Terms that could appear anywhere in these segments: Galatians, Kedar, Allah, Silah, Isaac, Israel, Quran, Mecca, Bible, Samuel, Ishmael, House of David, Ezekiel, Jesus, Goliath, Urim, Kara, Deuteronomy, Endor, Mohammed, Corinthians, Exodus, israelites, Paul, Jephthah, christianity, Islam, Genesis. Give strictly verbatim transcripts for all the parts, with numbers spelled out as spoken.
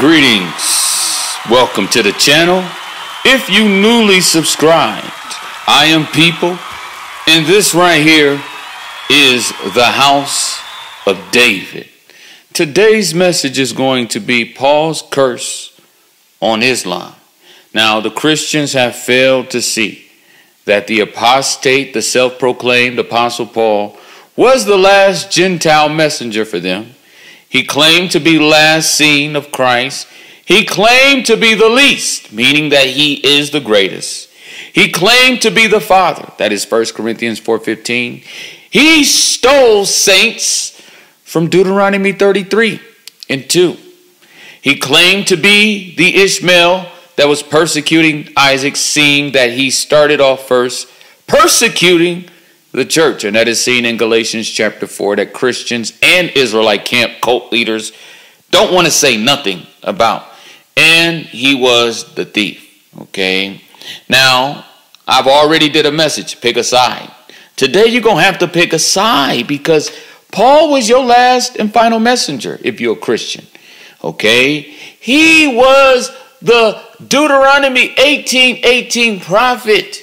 Greetings, welcome to the channel. If you newly subscribed, I am People, and this right here is the House of David. Today's message is going to be Paul's curse on Islam. Now, the Christians have failed to see that the apostate, the self-proclaimed Apostle Paul, was the last Gentile messenger for them. He claimed to be last seen of Christ. He claimed to be the least, meaning that he is the greatest. He claimed to be the Father. That is First Corinthians four fifteen. He stole saints from Deuteronomy thirty-three and two. He claimed to be the Ishmael that was persecuting Isaac, seeing that he started off first persecuting the church, and that is seen in Galatians chapter four, that Christians and Israelite camp cult leaders don't want to say nothing about. And he was the thief. Okay, now I've already did a message, pick a side. Today you're going to have to pick a side, because Paul was your last and final messenger if you're a Christian. Okay, he was the Deuteronomy eighteen eighteen prophet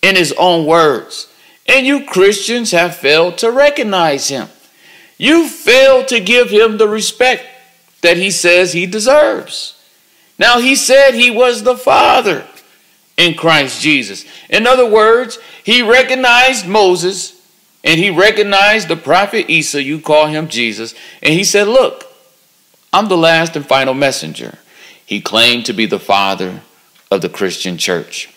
in his own words. And you Christians have failed to recognize him. You failed to give him the respect that he says he deserves. Now, he said he was the Father in Christ Jesus. In other words, he recognized Moses and he recognized the prophet Isa, you call him Jesus. And he said, look, I'm the last and final messenger. He claimed to be the father of the Christian church.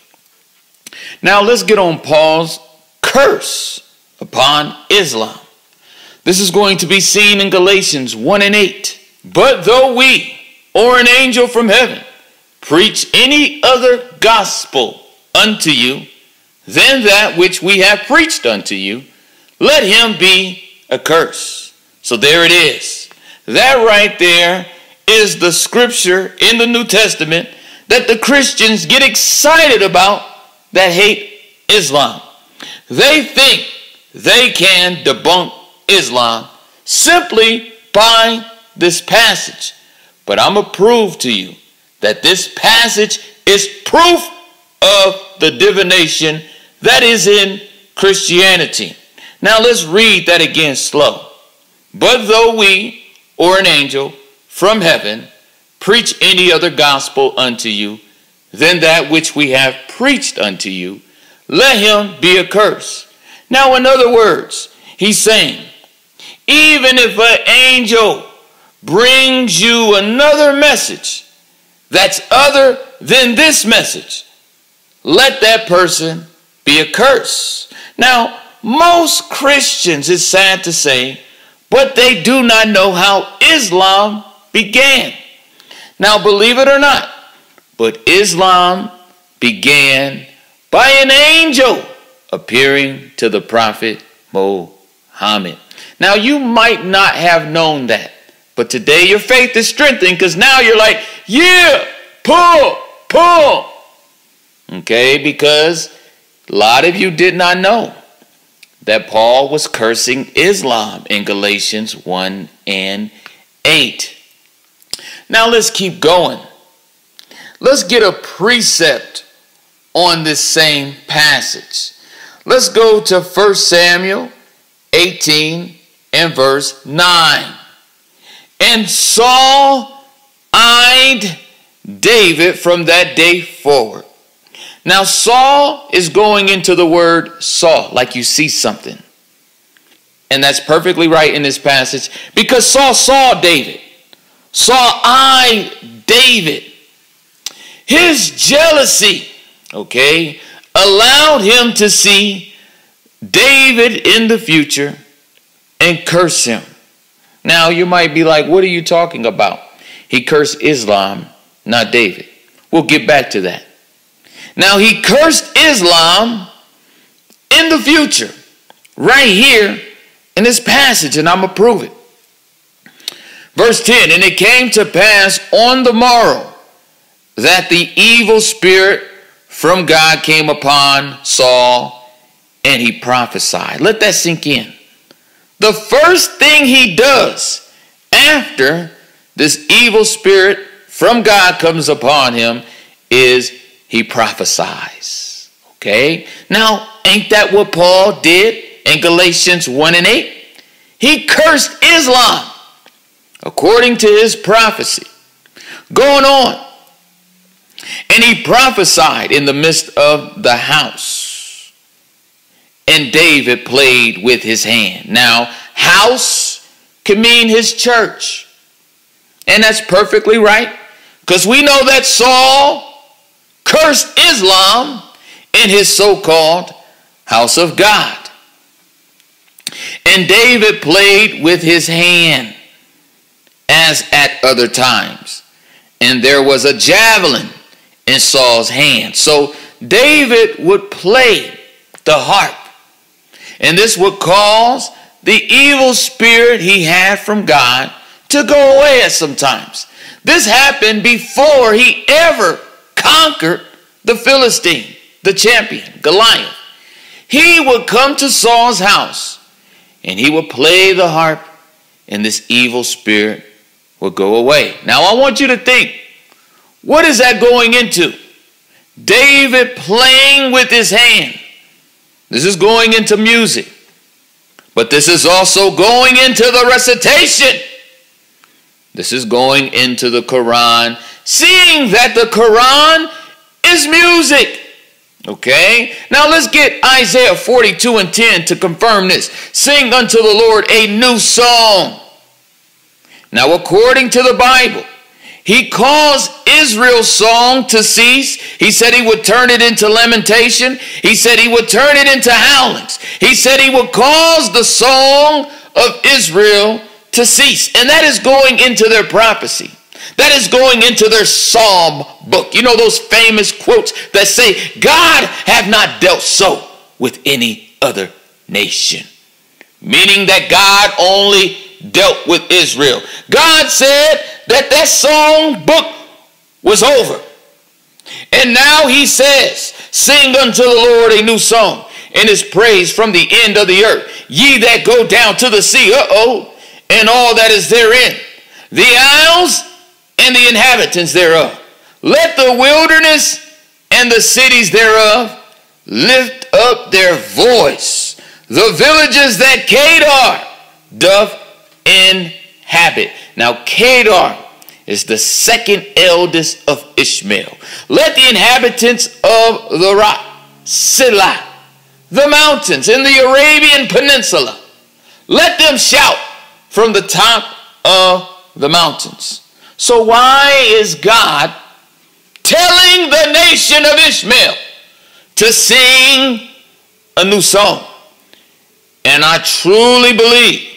Now, let's get on Paul's curse upon Islam. This is going to be seen in Galatians one and eight. But though we or an angel from heaven preach any other gospel unto you than that which we have preached unto you, let him be accursed. So there it is. That right there is the scripture in the New Testament that the Christians get excited about that hate Islam. They think they can debunk Islam simply by this passage. But I'm going to prove to you that this passage is proof of the divination that is in Christianity. Now let's read that again slow. But though we or an angel from heaven preach any other gospel unto you than that which we have preached unto you, let him be accursed. Now, in other words, he's saying, even if an angel brings you another message that's other than this message, let that person be accursed. Now, most Christians, it's sad to say, but they do not know how Islam began. Now, believe it or not, but Islam began by an angel appearing to the prophet Mohammed. Now, you might not have known that, but today your faith is strengthened, because now you're like, yeah, pull, pull. Okay, because a lot of you did not know that Paul was cursing Islam in Galatians one and eight. Now, let's keep going. Let's get a precept on this same passage. Let's go to First Samuel eighteen and verse nine. And Saul eyed David from that day forward. Now, Saul is going into the word saw, like you see something. And that's perfectly right in this passage, because Saul saw David. Saul eyed David. His jealousy, okay, allowed him to see David in the future and curse him. Now, you might be like, what are you talking about? He cursed Islam, not David. We'll get back to that. Now, he cursed Islam in the future, right here in this passage, and I'm going to prove it. Verse ten, and it came to pass on the morrow that the evil spirit from God came upon Saul, and he prophesied. Let that sink in. The first thing he does after this evil spirit from God comes upon him is he prophesies. Okay? Now, ain't that what Paul did in Galatians one and eight? He cursed Islam according to his prophecy. Going on. And he prophesied in the midst of the house. And David played with his hand. Now, house can mean his church. And that's perfectly right. Because we know that Saul cursed Islam in his so-called house of God. And David played with his hand as at other times. And there was a javelin in Saul's hand. So David would play the harp. And this would cause the evil spirit he had from God to go away at some times. This happened before he ever conquered the Philistine, the champion, Goliath. He would come to Saul's house and he would play the harp and this evil spirit would go away. Now I want you to think, what is that going into? David playing with his hand. This is going into music. But this is also going into the recitation. This is going into the Quran. Seeing that the Quran is music. Okay? Now let's get Isaiah forty-two and ten to confirm this. Sing unto the Lord a new song. Now according to the Bible, he caused Israel's song to cease. He said he would turn it into lamentation. He said he would turn it into howlings. He said he would cause the song of Israel to cease. And that is going into their prophecy. That is going into their psalm book. You know those famous quotes that say, God have not dealt so with any other nation. Meaning that God only dealt with Israel. God said that that song book was over. And now he says, sing unto the Lord a new song, and his praise from the end of the earth. Ye that go down to the sea, uh-oh, and all that is therein, the isles and the inhabitants thereof. Let the wilderness and the cities thereof lift up their voice. The villages that Kedar doth inhabit. Now, Kedar is the second eldest of Ishmael. Let the inhabitants of the rock, Silah, the mountains in the Arabian Peninsula, let them shout from the top of the mountains. So why is God telling the nation of Ishmael to sing a new song? And I truly believe,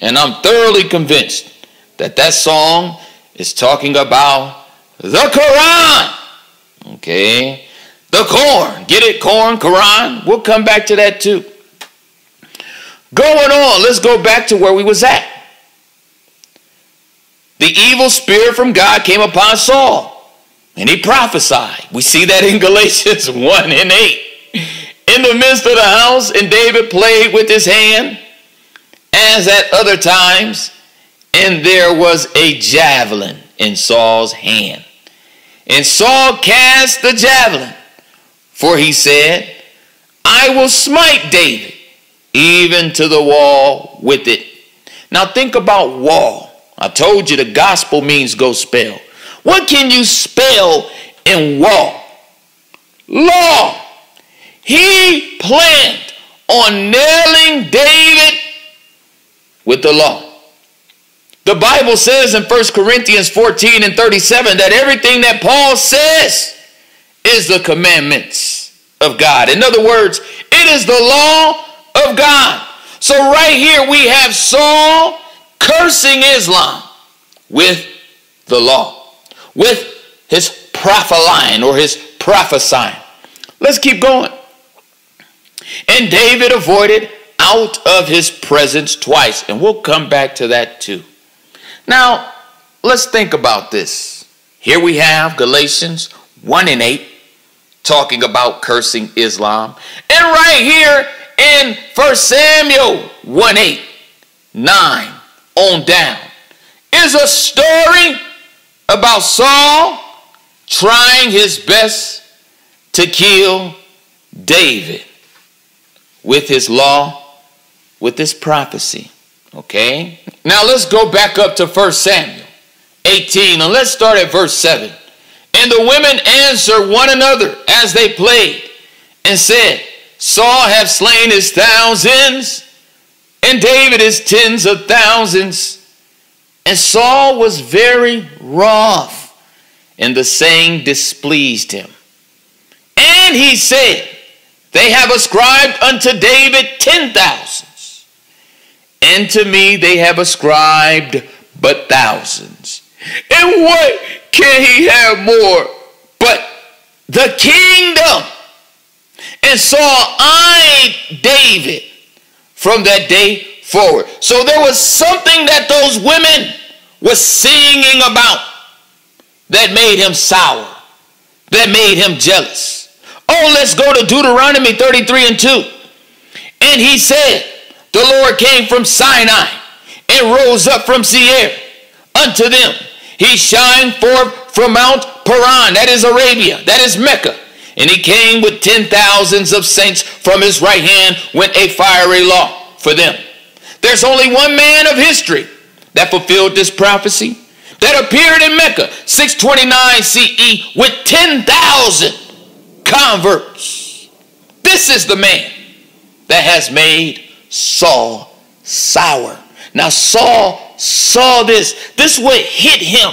and I'm thoroughly convinced, that that song is talking about the Quran. Okay. The corn. Get it? Corn, Quran. We'll come back to that too. Going on. Let's go back to where we was at. The evil spirit from God came upon Saul. And he prophesied. We see that in Galatians one and eight. In the midst of the house, and David played with his hand, as at other times. And there was a javelin in Saul's hand. And Saul cast the javelin, for he said, I will smite David, even to the wall with it. Now think about wall. I told you the gospel means go spell. What can you spell in wall? Law. He planned on nailing David with the law. The Bible says in First Corinthians fourteen and thirty-seven that everything that Paul says is the commandments of God. In other words, it is the law of God. So right here we have Saul cursing Islam with the law, with his prophesying or his prophesying. Let's keep going. And David avoided out of his presence twice. And we'll come back to that too. Now, let's think about this. Here we have Galatians one and eight talking about cursing Islam. And right here in First Samuel one, eight, nine on down is a story about Saul trying his best to kill David with his law, with his prophecy. Okay, now let's go back up to First Samuel eighteen, and let's start at verse seven. And the women answered one another as they played and said, Saul hath slain his thousands, and David his tens of thousands. And Saul was very wroth, and the saying displeased him. And he said, They have ascribed unto David ten thousands, and to me they have ascribed but thousands. And what can he have more but the kingdom? And Saul eyed David from that day forward. So there was something that those women were singing about that made him sour, that made him jealous. Oh, let's go to Deuteronomy thirty-three and two. And he said, The Lord came from Sinai and rose up from Seir unto them. He shined forth from Mount Paran, that is Arabia, that is Mecca. And he came with ten thousands of saints from his right hand with a fiery law for them. There's only one man of history that fulfilled this prophecy, that appeared in Mecca, six twenty-nine C E, with ten thousand converts. This is the man that has made Saul sour. Now Saul saw this. This is what hit him.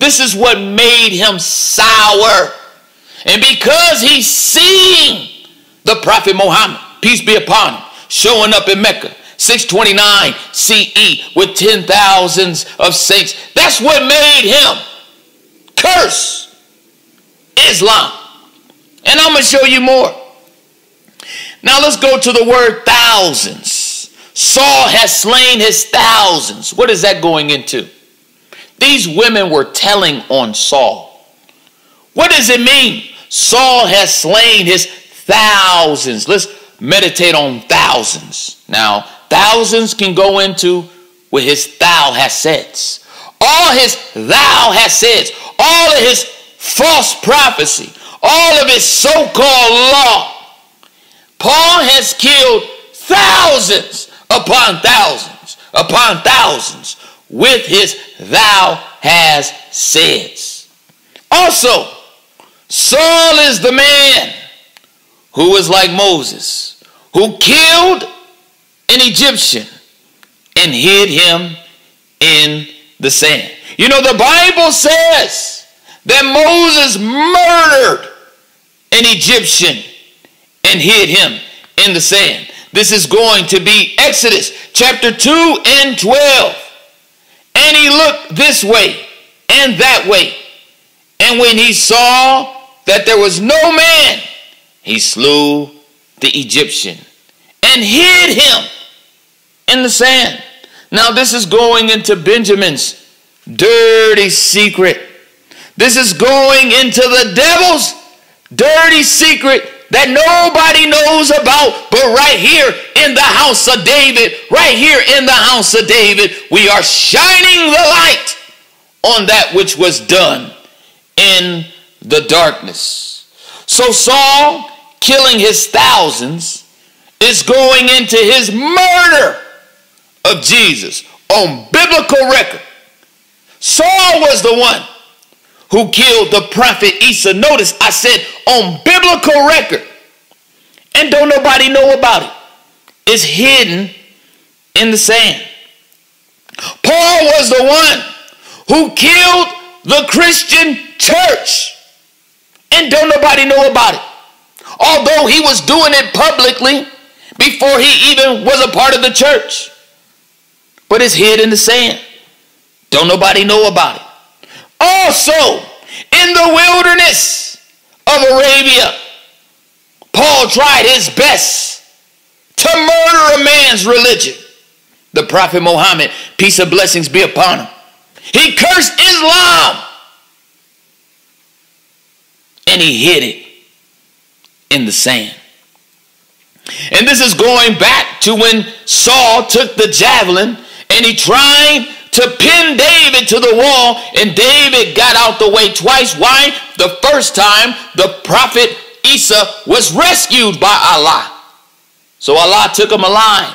This is what made him sour. And because he's seen the prophet Mohammed, peace be upon him, showing up in Mecca, six twenty-nine C E, with ten thousands of saints, that's what made him curse Islam. And I'm going to show you more. Now let's go to the word thousands. Saul has slain his thousands. What is that going into? These women were telling on Saul. What does it mean? Saul has slain his thousands. Let's meditate on thousands. Now, thousands can go into with his thou has said. All his thou has said, all of his false prophecy, all of his so-called law. Paul has killed thousands upon thousands upon thousands with his thou has said. Also, Saul is the man who is like Moses, who killed an Egyptian and hid him in the sand. You know, the Bible says that Moses murdered an Egyptian and hid him in the sand. This is going to be Exodus chapter two and twelve. And he looked this way and that way, and when he saw that there was no man, he slew the Egyptian and hid him in the sand. Now this is going into Benjamin's dirty secret. This is going into the devil's dirty secret that nobody knows about. But right here in the house of David, right here in the house of David, we are shining the light on that which was done in the darkness. So Saul killing his thousands is going into his murder of Jesus on biblical record. Saul was the one who killed the prophet Esau. Notice I said on biblical record. And don't nobody know about it. It's hidden in the sand. Paul was the one who killed the Christian church, and don't nobody know about it, although he was doing it publicly before he even was a part of the church. But it's hid in the sand. Don't nobody know about it. Also, in the wilderness of Arabia, Paul tried his best to murder a man's religion, the prophet Mohammed, peace and blessings be upon him. He cursed Islam and he hid it in the sand. And this is going back to when Saul took the javelin and he tried to pin David to the wall, and David got out the way twice. Why? The first time the prophet Esau was rescued by Allah. So Allah took him alive.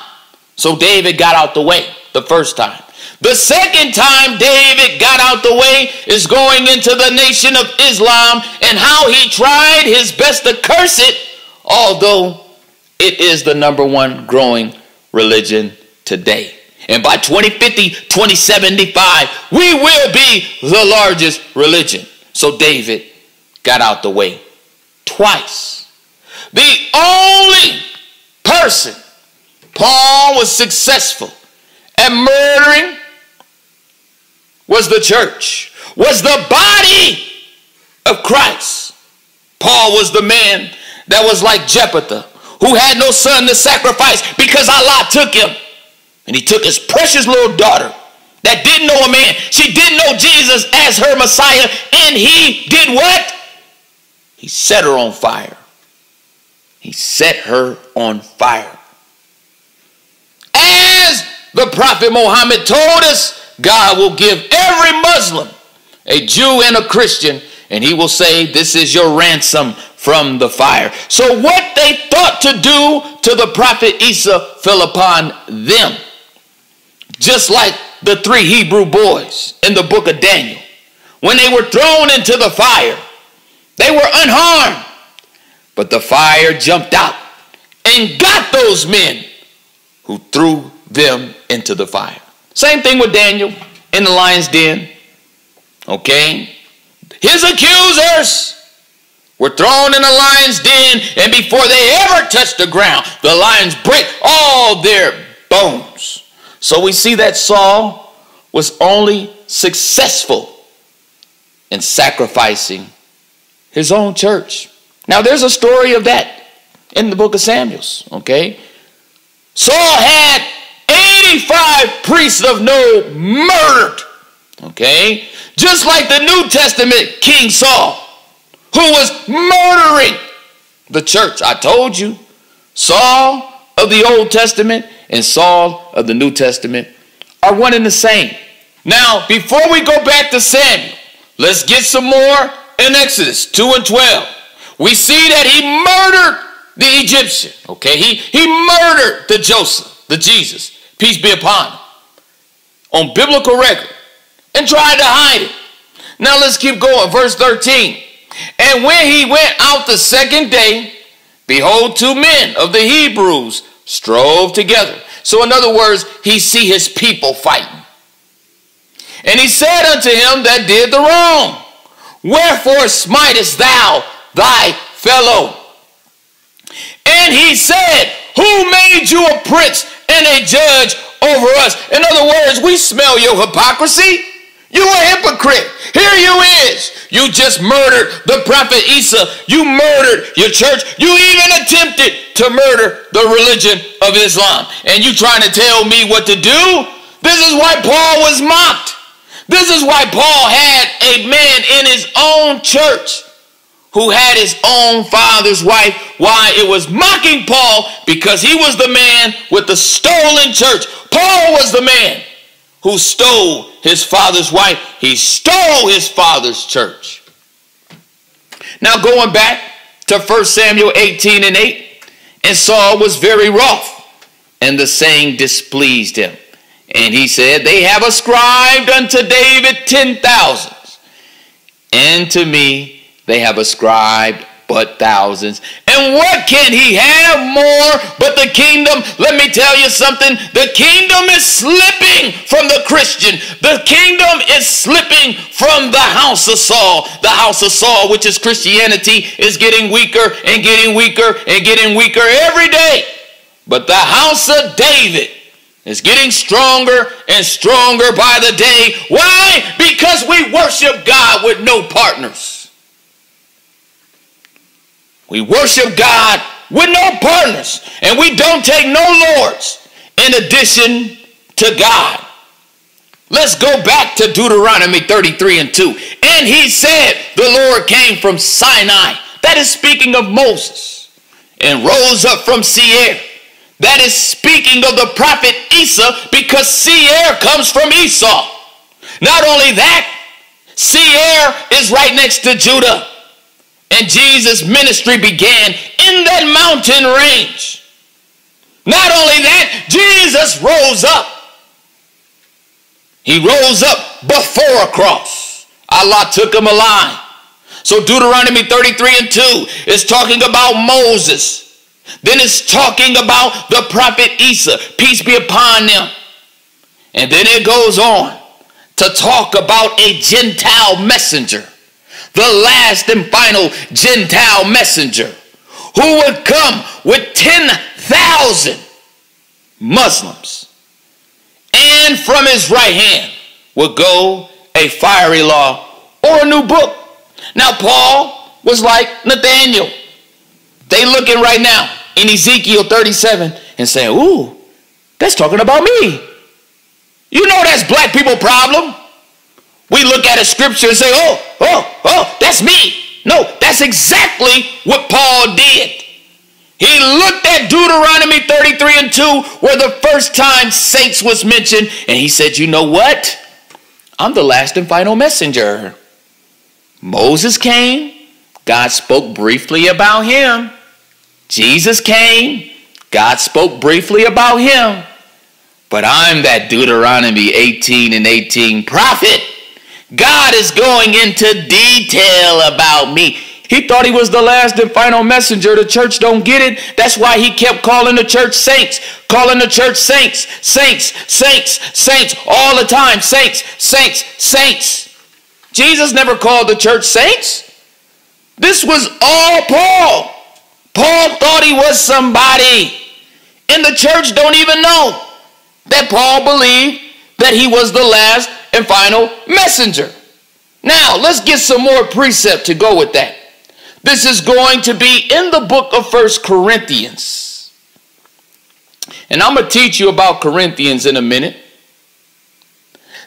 So David got out the way the first time. The second time David got out the way is going into the nation of Islam, and how he tried his best to curse it, although it is the number one growing religion today. And by twenty fifty, twenty seventy-five, we will be the largest religion. So David got out the way twice. The only person Paul was successful at murdering was the church, was the body of Christ. Paul was the man that was like Jephthah, who had no son to sacrifice because Allah took him. And he took his precious little daughter that didn't know a man. She didn't know Jesus as her Messiah. And he did what? He set her on fire. He set her on fire. As the prophet Mohammed told us, God will give every Muslim, a Jew and a Christian, and he will say, this is your ransom from the fire. So what they thought to do to the prophet Esau fell upon them. Just like the three Hebrew boys in the book of Daniel. When they were thrown into the fire, they were unharmed. But the fire jumped out and got those men who threw them into the fire. Same thing with Daniel in the lion's den. Okay? His accusers were thrown in the lion's den, and before they ever touched the ground, the lions break all their bones. So we see that Saul was only successful in sacrificing his own church. Now there's a story of that in the book of Samuel. Okay? Saul had eighty-five priests of Nob murdered. Okay? Just like the New Testament King Saul, who was murdering the church. I told you, Saul of the Old Testament and Saul of the New Testament are one and the same. Now, before we go back to Samuel, let's get some more in Exodus two and twelve. We see that he murdered the Egyptian. Okay, he, he murdered the Joseph, the Jesus, peace be upon him, on biblical record, and tried to hide it. Now let's keep going. Verse thirteen. And when he went out the second day, behold, two men of the Hebrews strove together. So in other words, he see his people fighting. And he said unto him that did the wrong, wherefore smitest thou thy fellow? And he said, who made you a prince and a judge over us? In other words, we smell your hypocrisy. You a hypocrite. Here you is. You just murdered the prophet Esau. You murdered your church. You even attempted to murder the religion of Islam. And you trying to tell me what to do? This is why Paul was mocked. This is why Paul had a man in his own church who had his own father's wife. Why? It was mocking Paul because he was the man with the stolen church. Paul was the man who stole his father's wife. He stole his father's church. Now going back to First Samuel eighteen and eight. And Saul was very wroth, and the saying displeased him. And he said, they have ascribed unto David ten thousands, and to me they have ascribed but thousands. And what can he have more but the kingdom? Let me tell you something. The kingdom is slipping from the Christian. The kingdom is slipping from the house of Saul. The house of Saul, which is Christianity, is getting weaker and getting weaker and getting weaker every day. But the house of David is getting stronger and stronger by the day. Why? Because we worship God with no partners. We worship God with no partners, and we don't take no lords in addition to God. Let's go back to Deuteronomy thirty-three and two. And he said, the Lord came from Sinai, that is speaking of Moses, and rose up from Seir, That is speaking of the prophet Esau, because Seir comes from Esau. Not only that, Seir is right next to Judah. And Jesus' ministry began in that mountain range. Not only that, Jesus rose up. He rose up before a cross. Allah took him alive. So Deuteronomy thirty-three and two is talking about Moses. Then it's talking about the prophet Esau, peace be upon them. And then it goes on to talk about a Gentile messenger, the last and final Gentile messenger, who would come with ten thousand Muslims. And from his right hand would go a fiery law or a new book. Now Paul was like Nathaniel. They looking right now in Ezekiel thirty-seven and saying, ooh, that's talking about me. You know that's black people problem. We look at a scripture and say, oh, oh, oh, that's me. No, that's exactly what Paul did. He looked at Deuteronomy thirty-three and two, where the first time saints was mentioned, and he said, you know what? I'm the last and final messenger. Moses came. God spoke briefly about him. Jesus came. God spoke briefly about him. But I'm that Deuteronomy eighteen and eighteen prophet. God is going into detail about me. He thought he was the last and final messenger. The church don't get it. That's why he kept calling the church saints, calling the church saints, saints, saints, saints, all the time. Saints, saints, saints. Jesus never called the church saints. This was all Paul. Paul thought he was somebody. And the church don't even know that Paul believed that he was the last and final messenger. Now, let's get some more precept to go with that. This is going to be in the book of First Corinthians. And I'm going to teach you about Corinthians in a minute.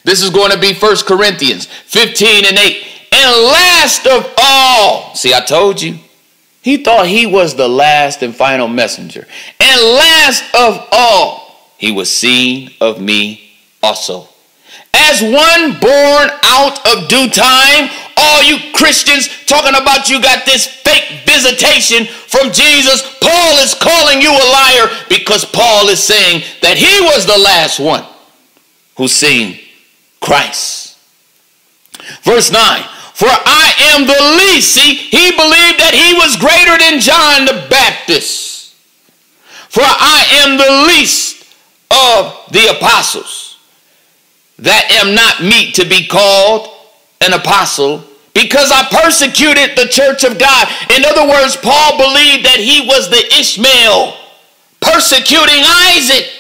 This is going to be First Corinthians fifteen and eight. And last of all, see, I told you, he thought he was the last and final messenger. And last of all, he was seen of me also. As one born out of due time, all you Christians talking about you got this fake visitation from Jesus, Paul is calling you a liar, because Paul is saying that he was the last one who seen Christ. Verse nine. For I am the least. See, he believed that he was greater than John the Baptist. For I am the least of the apostles, that am not meet to be called an apostle, because I persecuted the church of God. In other words, Paul believed that he was the Ishmael persecuting Isaac.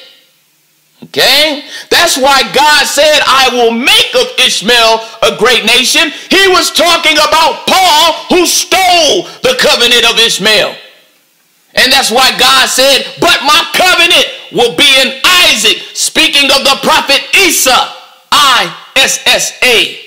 Okay, that's why God said, I will make of Ishmael a great nation. He was talking about Paul, who stole the covenant of Ishmael. And that's why God said, but my covenant will be in Isaac, speaking of the prophet Esau, I S S A.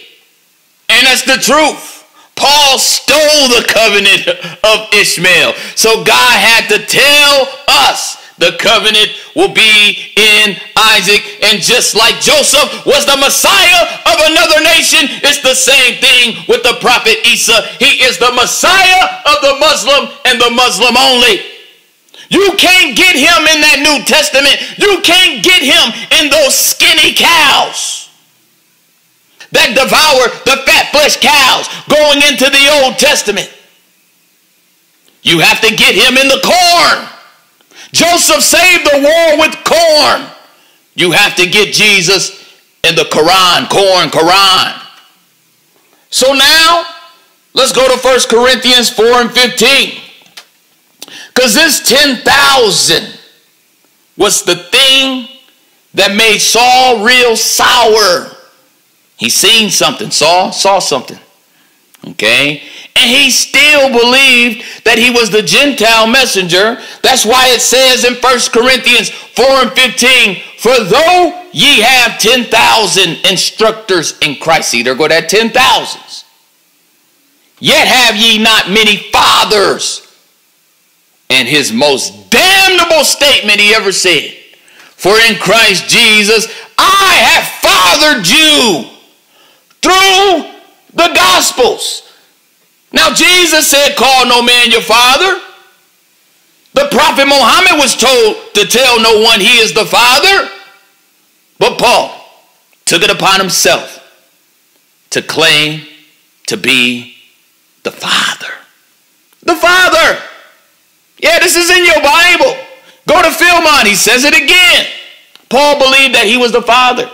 And that's the truth. Paul stole the covenant of Ishmael. So God had to tell us, the covenant will be in Isaac. And just like Joseph was the Messiah of another nation, it's the same thing with the prophet Esau. He is the Messiah of the Muslim and the Muslim only. You can't get him in that New Testament. You can't get him in those skinny cows that devour the fat flesh cows going into the Old Testament. You have to get him in the corn. Joseph saved the war with corn. You have to get Jesus in the Quran, corn, Quran. So now, let's go to First Corinthians four and fifteen. Because this ten thousand was the thing that made Saul real sour. He seen something. Saul saw something. Okay? And he still believed that he was the Gentile messenger. That's why it says in First Corinthians four and ffteenth, for though ye have ten thousand instructors in Christ, see, there go that ten thousands, yet have ye not many fathers and his most damnable statement he ever said. For in Christ Jesus, I have fathered you through the Gospels. Now Jesus said, call no man your father. The prophet Mohammed was told to tell no one he is the father. But Paul took it upon himself to claim to be the father. The father. Yeah, this is in your Bible. Go to Philemon. He says it again. Paul believed that he was the father.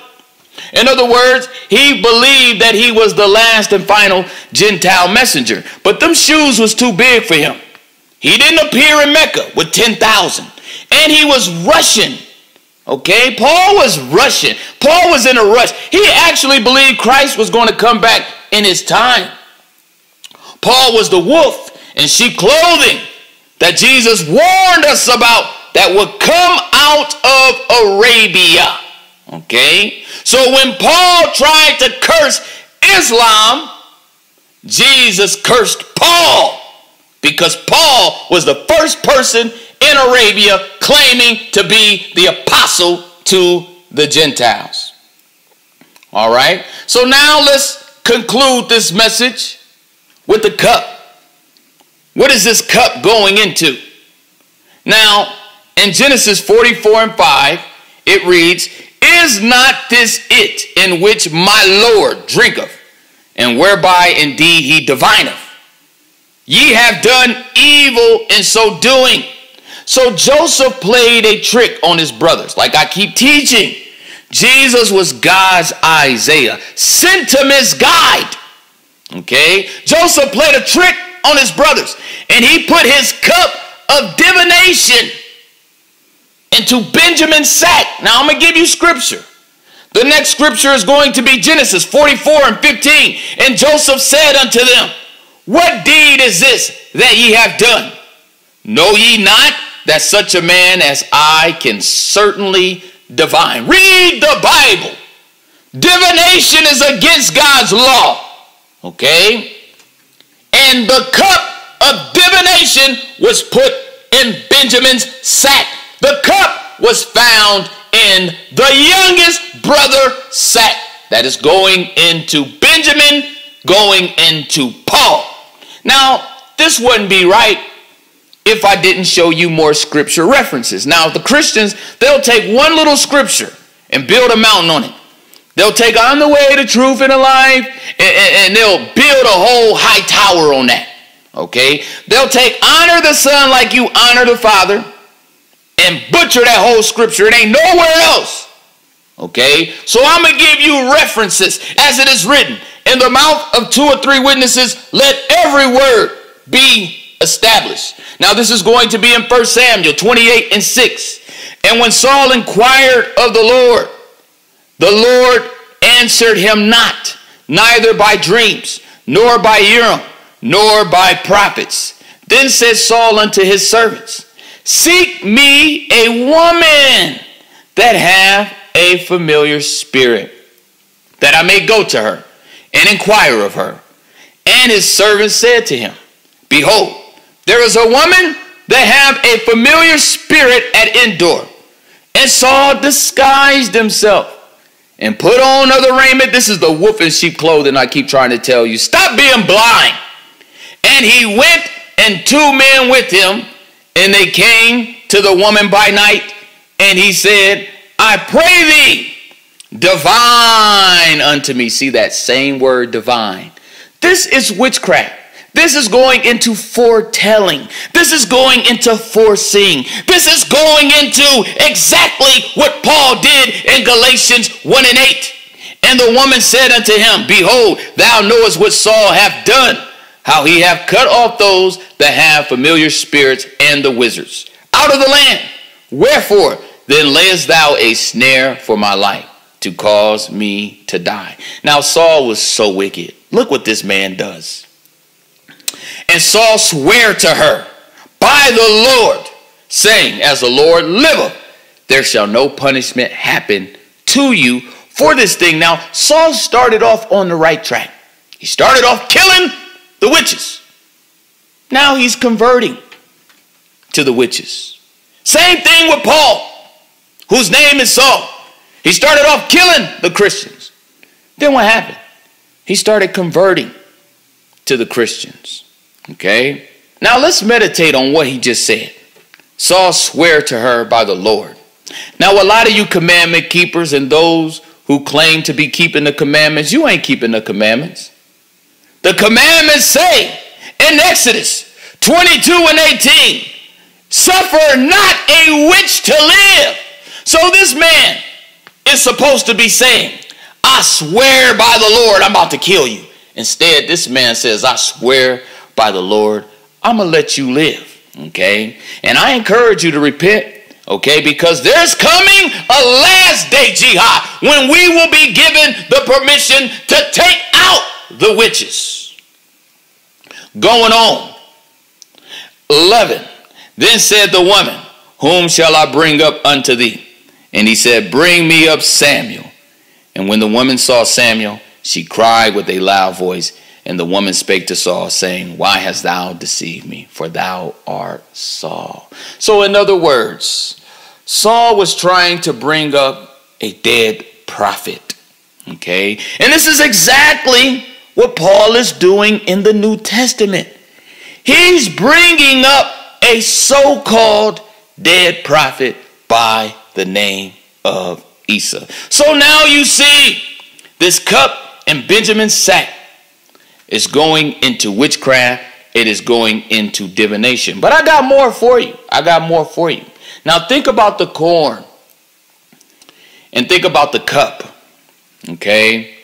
In other words, he believed that he was the last and final Gentile messenger. But them shoes was too big for him. He didn't appear in Mecca with ten thousand. And he was rushing. Okay, Paul was rushing. Paul was in a rush. He actually believed Christ was going to come back in his time. Paul was the wolf in sheep clothing that Jesus warned us about that would come out of Arabia. Okay, so when Paul tried to curse Islam, Jesus cursed Paul because Paul was the first person in Arabia claiming to be the apostle to the Gentiles. All right, so now let's conclude this message with the cup. What is this cup going into? Now, in Genesis forty-four and five, it reads, is not this it in which my Lord drinketh, and whereby indeed he divineth? Ye have done evil in so doing. So Joseph played a trick on his brothers. Like I keep teaching, Jesus was God's Isaiah. Sent him as guide. Okay? Joseph played a trick on his brothers, and he put his cup of divination into Benjamin's sack. Now I'm going to give you scripture. The next scripture is going to be Genesis forty-four and fifteen. And Joseph said unto them, what deed is this that ye have done? Know ye not that such a man as I can certainly divine? Read the Bible. Divination is against God's law. Okay? And the cup of divination was put in Benjamin's sack. The cup was found in the youngest brother's sack. That is going into Benjamin, going into Paul. Now, this wouldn't be right if I didn't show you more scripture references. Now, the Christians, they'll take one little scripture and build a mountain on it. They'll take on the way, the truth, and the life, and, and, and they'll build a whole high tower on that. Okay? They'll take honor the Son like you honor the Father, and butcher that whole scripture. It ain't nowhere else. Okay? So I'm going to give you references as it is written. In the mouth of two or three witnesses, let every word be established. Now this is going to be in First Samuel twenty-eight and six. And when Saul inquired of the Lord, the Lord answered him not, neither by dreams, nor by Urim, nor by prophets. Then said Saul unto his servants, seek me a woman that hath a familiar spirit, that I may go to her and inquire of her. And his servant said to him, behold, there is a woman that hath a familiar spirit at Endor. And Saul disguised himself and put on other raiment. This is the wolf in sheep clothing I keep trying to tell you. Stop being blind. And he went, and two men with him, and they came to the woman by night, and he said, I pray thee, divine unto me. See that same word, divine. This is witchcraft. This is going into foretelling. This is going into foreseeing. This is going into exactly what Paul did in Galatians one and eight. And the woman said unto him, behold, thou knowest what Saul hath done, how he hath cut off those that have familiar spirits and the wizards out of the land. Wherefore then layest thou a snare for my life to cause me to die. Now Saul was so wicked. Look what this man does. And Saul sware to her by the Lord, saying, as the Lord liveth, there shall no punishment happen to you for this thing. Now Saul started off on the right track. He started off killing the witches. Now he's converting. to the witches. Same thing with Paul, whose name is Saul. He started off killing the Christians. Then what happened? He started converting to the Christians. Okay? Now let's meditate on what he just said. Saul swore to her by the Lord. Now a lot of you commandment keepers and those who claim to be keeping the commandments, you ain't keeping the commandments. The commandments say in Exodus twenty-two and eighteen, suffer not a witch to live. So this man is supposed to be saying, I swear by the Lord, I'm about to kill you. Instead, this man says, I swear by the Lord, I'm going to let you live. Okay. And I encourage you to repent. Okay, because there's coming a last day jihad when we will be given the permission to take out the witches. Going on. eleven. Then said the woman, whom shall I bring up unto thee? And he said, bring me up Samuel. And when the woman saw Samuel, she cried with a loud voice. And the woman spake to Saul, saying, why hast thou deceived me? For thou art Saul. So in other words, Saul was trying to bring up a dead prophet. Okay. And this is exactly what Paul is doing in the New Testament. He's bringing up a so-called dead prophet by the name of Esau. So now you see this cup and Benjamin's sack is going into witchcraft. It is going into divination. But I got more for you. I got more for you. Now think about the corn and think about the cup, okay?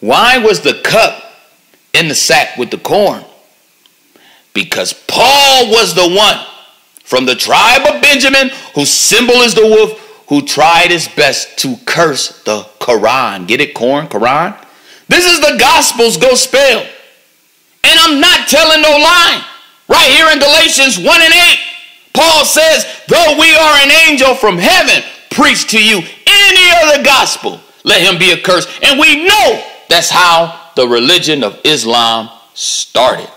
Why was the cup in the sack with the corn? Because Paul was the one from the tribe of Benjamin, whose symbol is the wolf, who tried his best to curse the Quran. Get it? Corn, Quran. This is the gospel's go spell. And I'm not telling no lie. Right here in Galatians one and eight. Paul says, though we are an angel from heaven, preach to you any other gospel, let him be accursed. And we know that's how the religion of Islam started.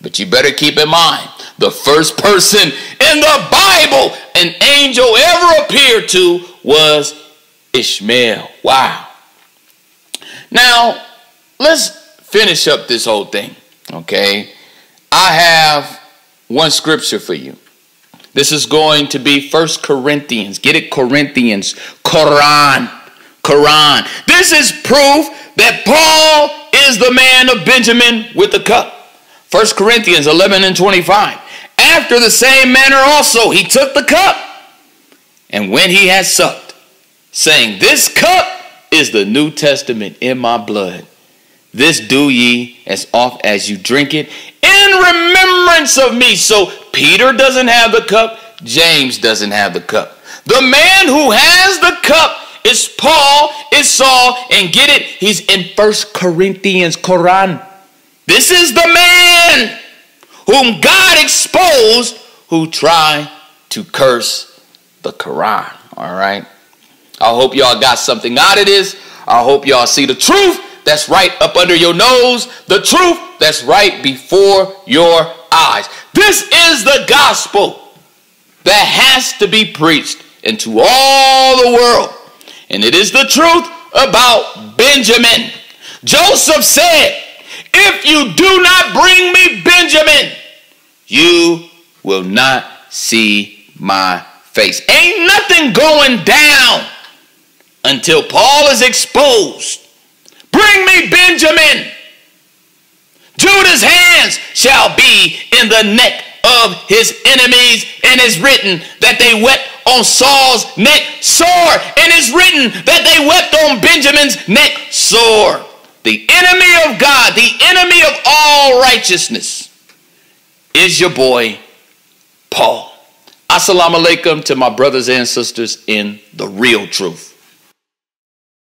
But you better keep in mind, the first person in the Bible an angel ever appeared to was Ishmael. Wow. Now, let's finish up this whole thing. Okay. I have one scripture for you. This is going to be First Corinthians. Get it? Corinthians. Quran. Quran. This is proof that Paul is the man of Benjamin with the cup. First Corinthians eleven and twenty-five. After the same manner also he took the cup, and when he had supped, saying, this cup is the New Testament in my blood. This do ye as oft as you drink it in remembrance of me. So Peter doesn't have the cup. James doesn't have the cup. The man who has the cup is Paul, is Saul, and get it? He's in First Corinthians, Quran. This is the man whom God exposed who tried to curse the Quran. All right. I hope y'all got something out of this. I hope y'all see the truth that's right up under your nose, the truth that's right before your eyes. This is the gospel that has to be preached into all the world. And it is the truth about Benjamin. Joseph said, if you do not bring me Benjamin, you will not see my face. Ain't nothing going down until Paul is exposed. Bring me Benjamin. Judah's hands shall be in the neck of his enemies. And it's written that they wept on Saul's neck sore. And it's written that they wept on Benjamin's neck sore. The enemy of God, the enemy of all righteousness, is your boy, Paul. Assalamu alaikum to my brothers and sisters in the real truth.